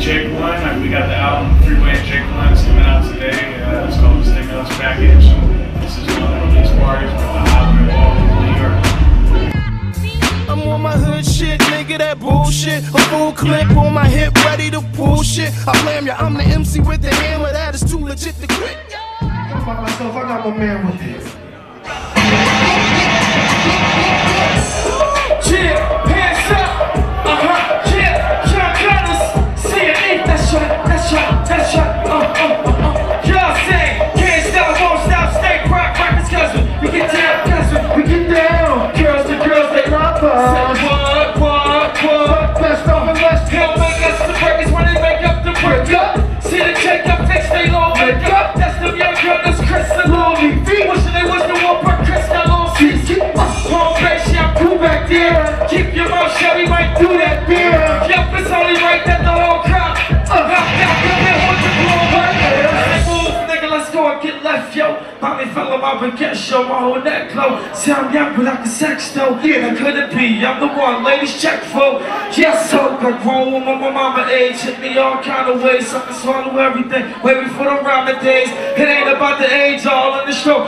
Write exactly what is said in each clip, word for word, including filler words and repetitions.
Jake one, and we got the album Freeway and Jake one coming out today. Uh, it's called the Stimulus Package. This is one of these parties with the hot wall in New York. I'm on my hood shit, nigga, that bullshit. A full clip on my hip, ready to pull shit. I blame ya, I'm the M C with the hammer, that is too legit to quit. I'm by myself, I got my man with this. Keep your mouth shut, we might do that beer. Yep, it's only right that the whole crowd uh, got that good with the blue right. Move, nigga, let's go and get left, yo. Bobby fell in my baguette show, my whole neck glow. Sound young, but I can sex, though. Yeah, could it be? I'm the one, ladies check for. Yes, so got grown with my mama age. Hit me all kind of ways, something swallow everything. Way before the rhyme days. It ain't about the age, all in the show.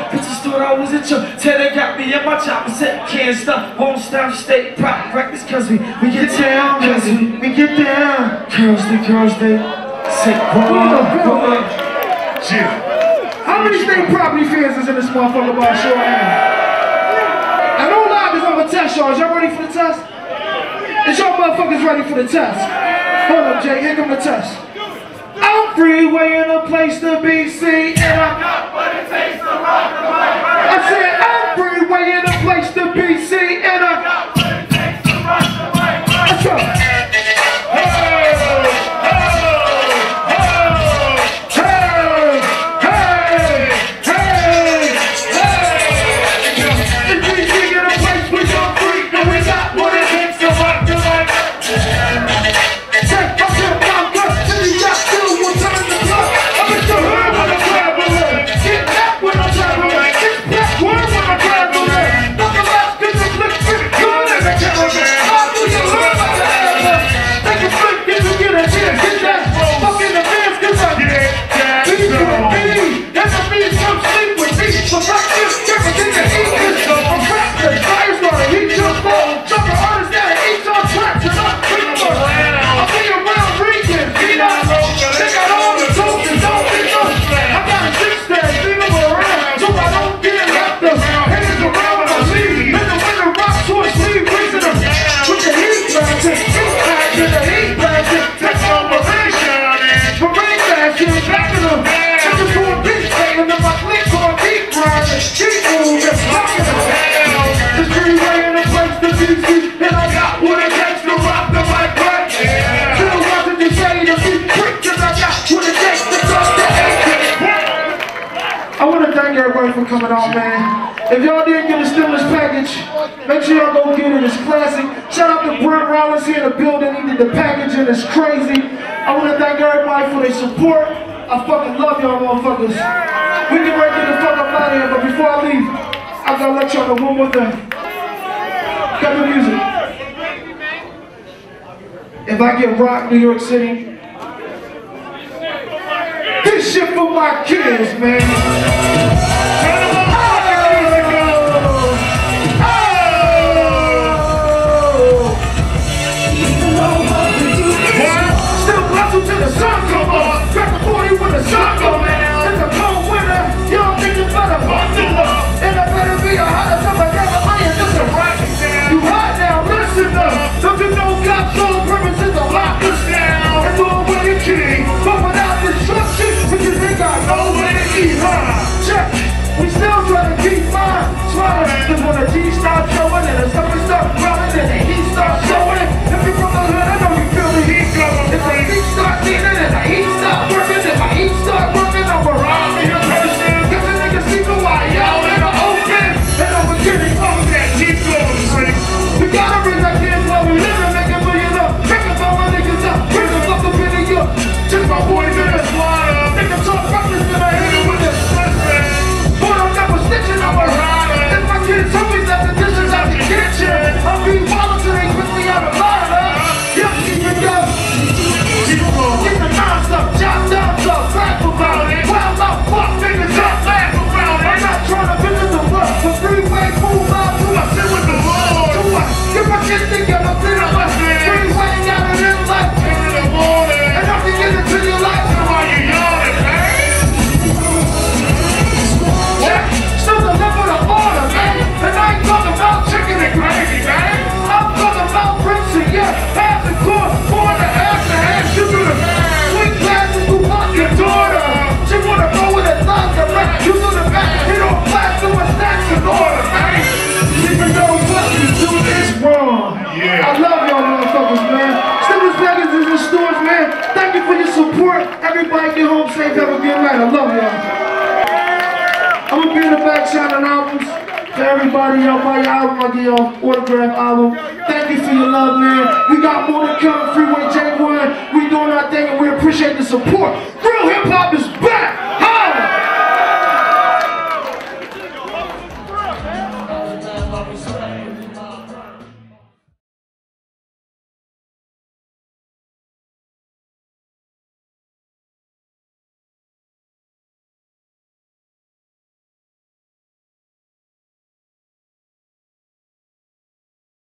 I was at your till they got me in my chopper set. Can't stop, won't stop, state property records, cause we, we get down, cause we, we get down. Girls, the girls, they say, yeah. How many state property fans is in this motherfucker by show? I know a lot of y'all gonna test y'all. Is y'all ready for the test? Is y'all motherfuckers ready for the test? Hold up, Jay, here come the test. I'm freeway in a place to be seen, and I got what it takes to rock the mic. I said I'm freeway in a place to be seen, and I got what it takes to rock the mic. Let's go. Hey, hey, hey, hey, hey, hey. If we dig in a place we gon' freak, and we got what it takes to rock the mic. Take my shit, my guts, till you got two, one time to block. I'm in the hood when I'm traveling. Get back when I'm traveling. For coming out, man. If y'all didn't get a stimulus package, make sure y'all go get it. It's classic. Shout out to Brent Rollins here in the building. He did the package and it's crazy. I want to thank everybody for their support. I fucking love y'all motherfuckers. We can work in the fuck up out of here, but before I leave, I gotta let y'all know one more thing. Cut the music. If I get rocked, New York City, this shit for my kids, man. Tell me that the dishes are Back shout-out albums to everybody. Y'all buy your album. I'll get you an autograph album. Thank you for your love, man. We got more to come. Freeway Take One. We doing our thing, and we appreciate the support. Real hip-hop is